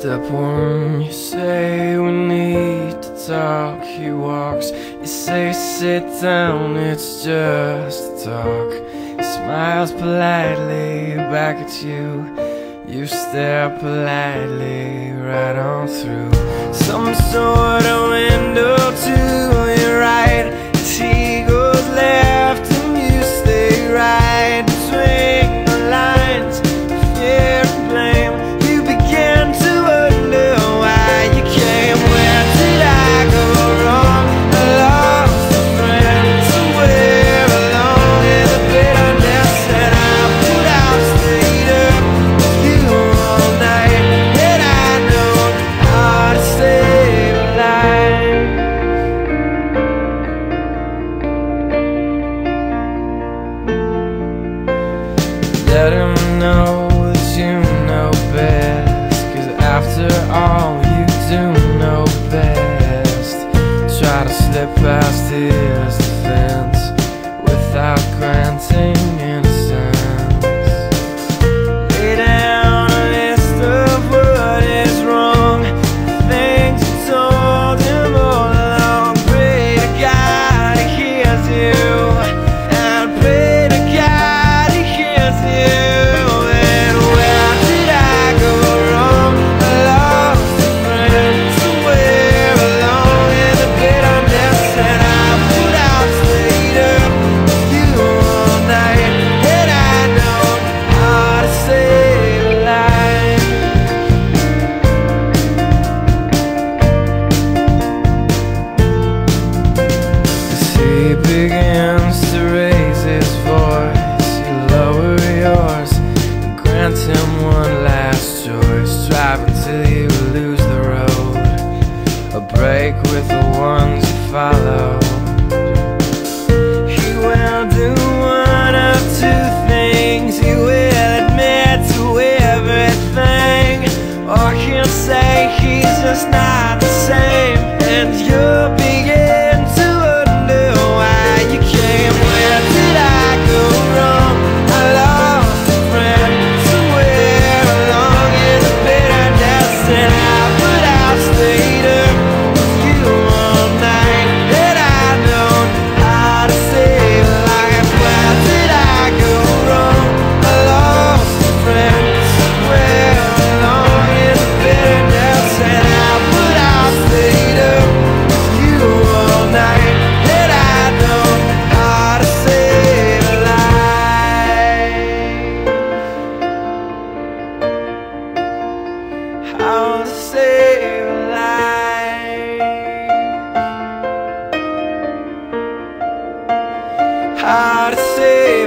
step one, you say we need to talk. He walks, you say sit down, it's just talk. He smiles politely back at you, you stare politely right on through some sort of window to your right. As he goes left and you stay right between the lines. Let him know that you know best, 'cause after all you do know best. Try to slip past his defense without granting innocence. Lay down a list of what is wrong, the things you told him all along. Pray to God he hears you, and pray to God he hears you. Break with the ones you follow. He will do one of two things. He will admit to everything, or he'll say he's just not the same, and you'll begin to wonder why you came. Where did I go wrong? I lost a friend somewhere along in the bitterness, and I put out status. How to save a life. How to save a life.